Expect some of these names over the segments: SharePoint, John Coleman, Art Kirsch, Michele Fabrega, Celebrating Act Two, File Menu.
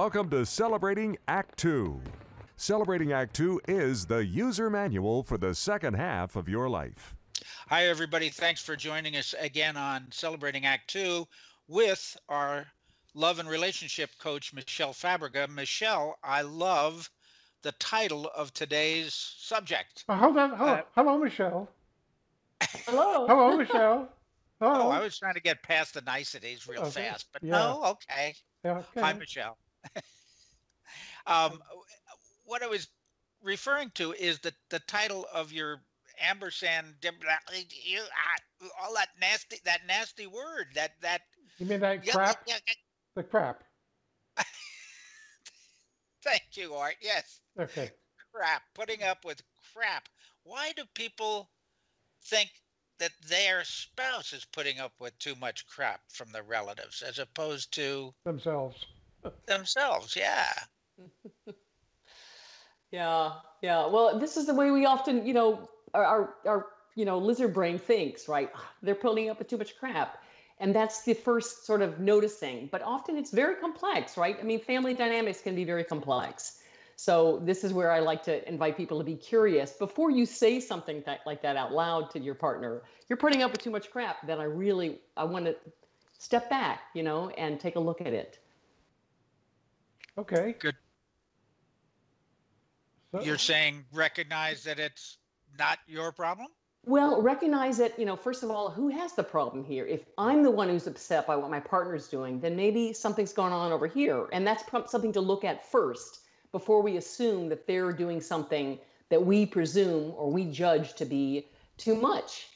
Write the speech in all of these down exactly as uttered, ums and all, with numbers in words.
Welcome to Celebrating Act Two. Celebrating Act Two is the user manual for the second half of your life. Hi, everybody. Thanks for joining us again on Celebrating Act Two with our love and relationship coach, Michele Fabrega. Michele, I love the title of today's subject. Oh, hold on. Hello, uh, hello Michele. Hello. Hello, Michele. Hello. Oh, I was trying to get past the niceties real okay. fast, but yeah. no, okay. Yeah, okay. Hi, Michele. um, what I was referring to is the, the title of your ampersand, all that nasty, that nasty word, that, that. You mean that crap? Yeah, yeah. The crap. Thank you, Art. Yes. Okay. Crap. Putting up with crap. Why do people think that their spouse is putting up with too much crap from the relatives as opposed to themselves? Themselves, yeah. yeah, yeah. Well, this is the way we often, you know, our, our, our you know, lizard brain thinks, right? They're putting up with too much crap. And that's the first sort of noticing. But often it's very complex, right? I mean, family dynamics can be very complex. So this is where I like to invite people to be curious. Before you say something that, like that out loud to your partner, you're putting up with too much crap, then I really, I want to step back, you know, and take a look at it. Okay. Good. So. You're saying recognize that it's not your problem? Well, recognize that, you know, first of all, who has the problem here? If I'm the one who's upset by what my partner's doing, then maybe something's going on over here. And that's something to look at first before we assume that they're doing something that we presume or we judge to be too much.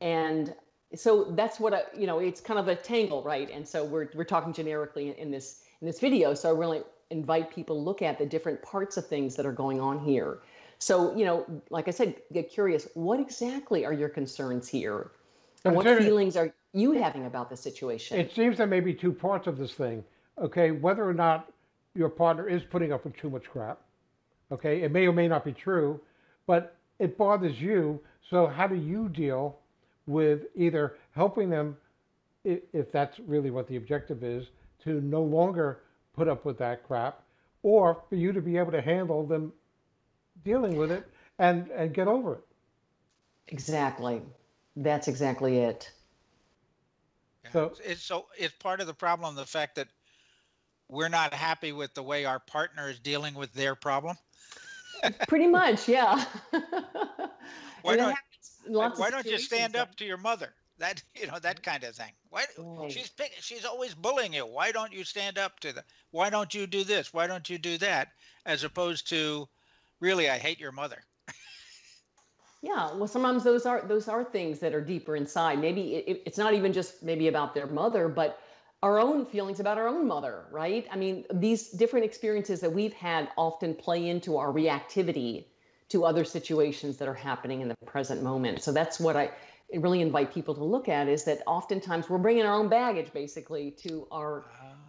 And so that's what, I, you know, it's kind of a tangle, right? And so we're, we're talking generically in this, in this video. So I really invite people to look at the different parts of things that are going on here. So, you know, like I said, get curious, what exactly are your concerns here? And what feelings are you having about the situation? It seems there may be two parts of this thing, okay? Whether or not your partner is putting up with too much crap, okay? It may or may not be true, but it bothers you. So how do you deal with either helping them, if that's really what the objective is, to no longer put up with that crap, or for you to be able to handle them dealing with it and and get over it? Exactly. That's exactly it. Yeah. So it's so it's part of the problem, the fact that we're not happy with the way our partner is dealing with their problem. Pretty much, yeah. Why don't, why don't you stand up to your mother? That you know that kind of thing. Why oh. she's picking, she's always bullying you. Why don't you stand up to the? Why don't you do this? Why don't you do that? As opposed to really, I hate your mother. Yeah, well, sometimes those are those are things that are deeper inside. Maybe it, it's not even just maybe about their mother, but our own feelings about our own mother, right? I mean, these different experiences that we've had often play into our reactivity to other situations that are happening in the present moment. So that's what I really invite people to look at, is that oftentimes we're bringing our own baggage, basically, to our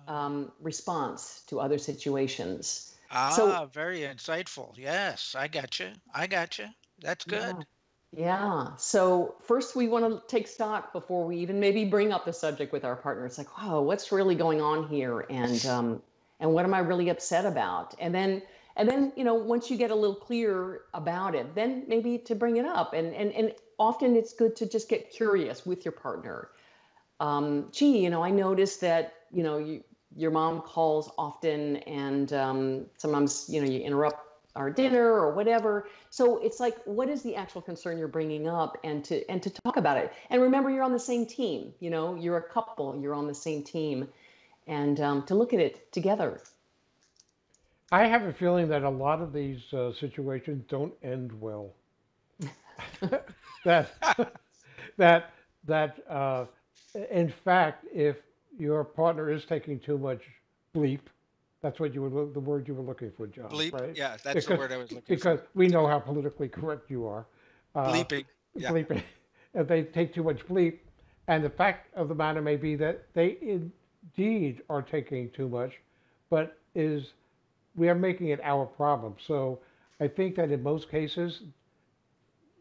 um, response to other situations. Ah, so, very insightful. Yes, I got you. I got you. That's good. Yeah. yeah. So first we want to take stock before we even maybe bring up the subject with our partner. It's like, wow, what's really going on here? And, um, and what am I really upset about? And then, and then, you know, once you get a little clearer about it, then maybe to bring it up. And, and, and often it's good to just get curious with your partner. Um, gee, you know, I noticed that, you know, you, your mom calls often, and um, sometimes, you know, you interrupt our dinner or whatever. So it's like, what is the actual concern you're bringing up, and to, and to talk about it. And remember, you're on the same team, you know, you're a couple, you're on the same team, and um, to look at it together. I have a feeling that a lot of these uh, situations don't end well. that, that, that uh, in fact, if your partner is taking too much bleep. That's what you would, the word you were looking for, John. Bleep, right? Yeah, that's because, the word I was looking because for. Because we know how politically correct you are. Uh, bleeping. Yeah. Bleeping. If they take too much bleep, and the fact of the matter may be that they indeed are taking too much, but is we are making it our problem. So I think that in most cases,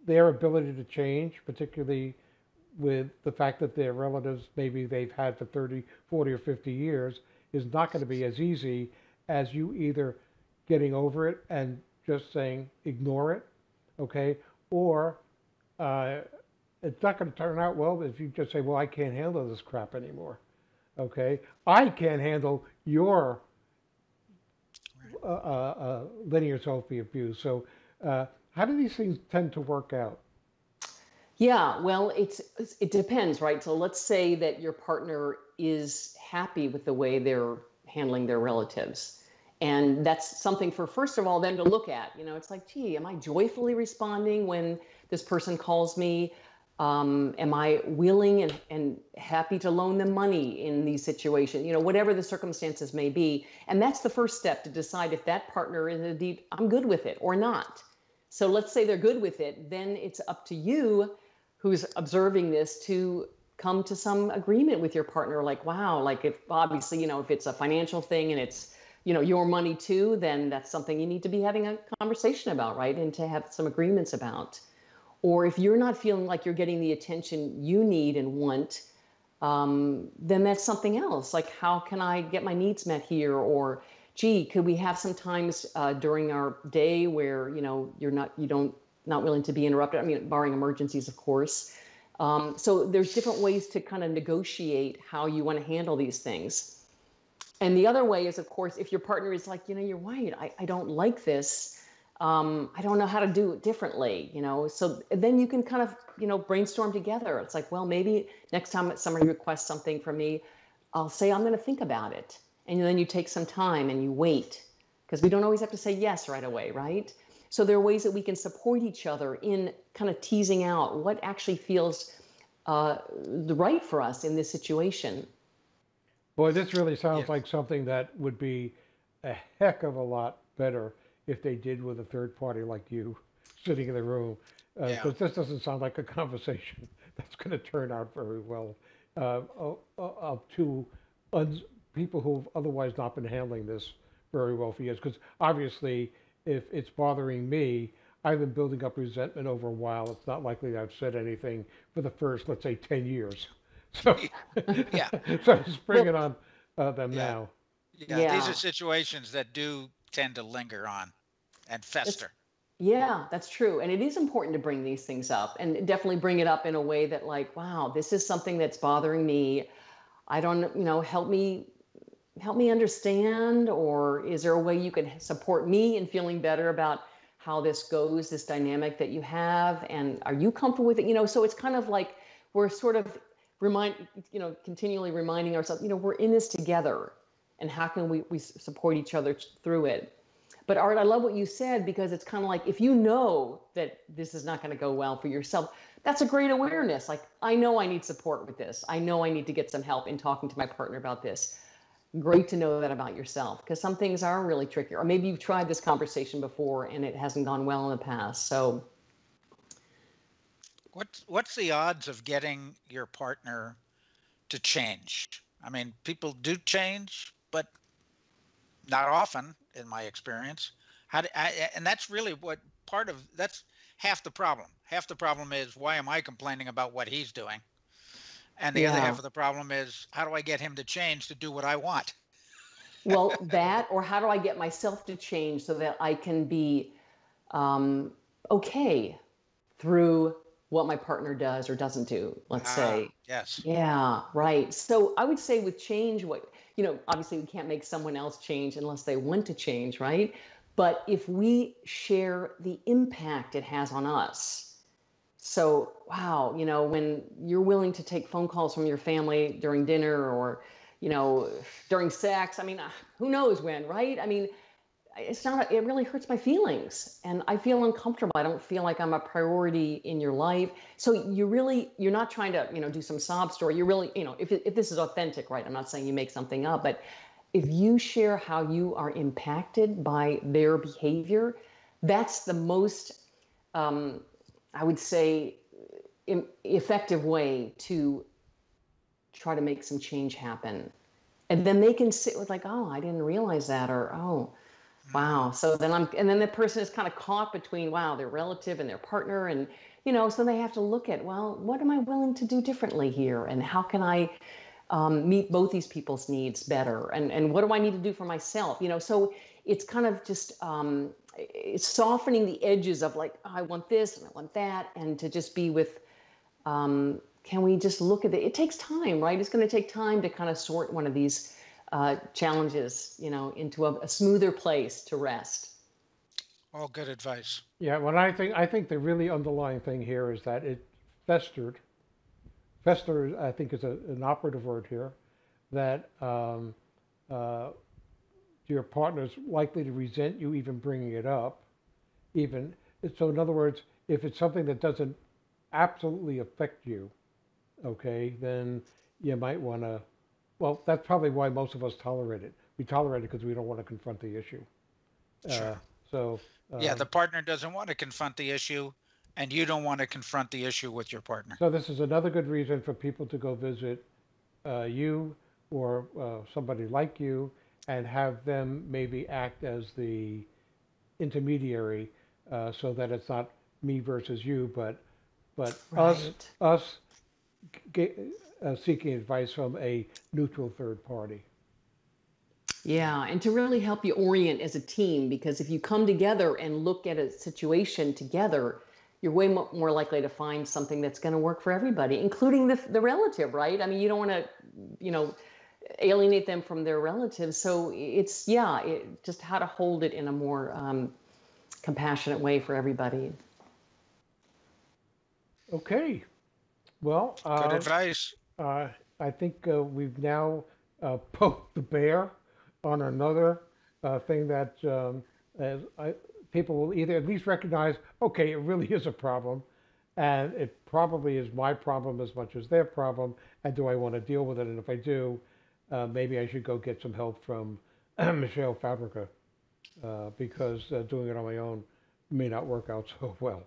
their ability to change, particularly with the fact that their relatives maybe they've had for thirty, forty, or fifty years, is not going to be as easy as you either getting over it and just saying ignore it, okay, or uh, it's not going to turn out well if you just say, well, I can't handle this crap anymore, okay? I can't handle your uh, uh, uh, letting yourself be abused. So uh, how do these things tend to work out? Yeah, well, it's, it depends, right? So let's say that your partner is happy with the way they're handling their relatives. And that's something for, first of all, them to look at. You know, it's like, gee, am I joyfully responding when this person calls me? Um, am I willing and, and happy to loan them money in these situations? You know, whatever the circumstances may be. And that's the first step to decide if that partner is indeed, I'm good with it or not. So let's say they're good with it. Then it's up to you who's observing this to come to some agreement with your partner. Like, wow, like if obviously, you know, if it's a financial thing and it's, you know, your money too, then that's something you need to be having a conversation about, right? And to have some agreements about. Or if you're not feeling like you're getting the attention you need and want, um, then that's something else. Like, how can I get my needs met here? Or, gee, could we have some times uh, during our day where, you know, you're not, you don't, not willing to be interrupted? I mean, barring emergencies, of course. Um, so there's different ways to kind of negotiate how you want to handle these things. And the other way is, of course, if your partner is like, you know, you're right, I, I don't like this. Um, I don't know how to do it differently, you know, so then you can kind of, you know, brainstorm together. It's like, well, maybe next time somebody requests something from me, I'll say, I'm going to think about it. And then you take some time and you wait, because we don't always have to say yes right away, right? So there are ways that we can support each other in kind of teasing out what actually feels uh, right for us in this situation. Boy, this really sounds yes. like something that would be a heck of a lot better if they did with a third party like you sitting in the room. Uh, yeah. Because this doesn't sound like a conversation that's going to turn out very well uh, up to un people who've otherwise not been handling this very well for years. Because obviously, if it's bothering me, I've been building up resentment over a while. It's not likely I've said anything for the first, let's say, ten years. So, yeah. So just bring well, it on uh, them yeah. now. Yeah. yeah, these are situations that do tend to linger on and fester. It's, yeah, that's true. And it is important to bring these things up, and definitely bring it up in a way that, like, wow, this is something that's bothering me. I don't, you know, help me, help me understand, or is there a way you can support me in feeling better about how this goes, this dynamic that you have, and are you comfortable with it? You know, so it's kind of like we're sort of Remind, you know, continually reminding ourselves, you know, we're in this together, and how can we, we support each other through it? But Art, I love what you said, because it's kind of like, if you know that this is not going to go well for yourself, that's a great awareness. Like, I know I need support with this. I know I need to get some help in talking to my partner about this. Great to know that about yourself, because some things are really tricky. Or maybe you've tried this conversation before and it hasn't gone well in the past. So What's, what's the odds of getting your partner to change? I mean, people do change, but not often in my experience. How do I, and that's really what part of, that's half the problem. Half the problem is, why am I complaining about what he's doing? And the yeah. other half of the problem is, how do I get him to change to do what I want? Well, that, or how do I get myself to change so that I can be um, okay through what my partner does or doesn't do, let's ah, say. Yes. Yeah, right. So I would say with change, what, you know, obviously we can't make someone else change unless they want to change, right? But if we share the impact it has on us. So, wow, you know, when you're willing to take phone calls from your family during dinner, or, you know, during sex, I mean, who knows when, right? I mean, it's not, it really hurts my feelings, and I feel uncomfortable. I don't feel like I'm a priority in your life. So you really, you're not trying to, you know, do some sob story. You're really, you know, if, if this is authentic, right? I'm not saying you make something up, but if you share how you are impacted by their behavior, that's the most, um, I would say, effective way to try to make some change happen. And then they can sit with, like, oh, I didn't realize that, or, oh, wow. So then I'm, and then the person is kind of caught between, wow, their relative and their partner. And, you know, so they have to look at, well, what am I willing to do differently here? And how can I um, meet both these people's needs better? And, and what do I need to do for myself? You know, so it's kind of just um, it's softening the edges of like, oh, I want this and I want that, and to just be with, um, can we just look at it? It takes time, right? It's going to take time to kind of sort one of these uh, challenges, you know, into a, a smoother place to rest. All good advice. Yeah, well, I think I think the really underlying thing here is that it festered. Fester, I think, is a, an operative word here. That um, uh, your partner's likely to resent you even bringing it up. Even so, in other words, if it's something that doesn't absolutely affect you, okay, then you might want to. Well, that's probably why most of us tolerate it. We tolerate it because we don't want to confront the issue. Sure. Uh, so. Um, yeah, the partner doesn't want to confront the issue, and you don't want to confront the issue with your partner. So this is another good reason for people to go visit uh, you or uh, somebody like you and have them maybe act as the intermediary uh, so that it's not me versus you, but but right. us, us get, uh, seeking advice from a neutral third party. Yeah, and to really help you orient as a team, because if you come together and look at a situation together, you're way more likely to find something that's going to work for everybody, including the, the relative, right? I mean, you don't want to, you know, alienate them from their relatives. So it's, yeah, it, just how to hold it in a more um, compassionate way for everybody. Okay. Well, uh, good advice. Uh, I think uh, we've now uh, poked the bear on another uh, thing that um, as I, people will either at least recognize, okay, it really is a problem, and it probably is my problem as much as their problem, and do I want to deal with it? And if I do, uh, maybe I should go get some help from Michele Fabrega, uh, because uh, doing it on my own may not work out so well.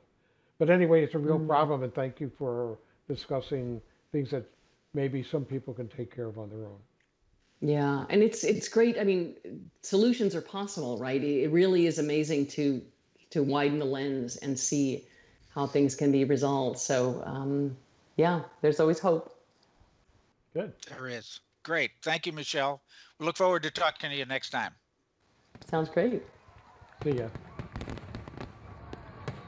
But anyway, it's a real mm-hmm. problem, and thank you for discussing things that maybe some people can take care of on their own. Yeah, and it's it's great. I mean, solutions are possible, right? It really is amazing to to widen the lens and see how things can be resolved. So, um, yeah, there's always hope. Good. There is. Great. Thank you, Michele. We look forward to talking to you next time. Sounds great. See ya.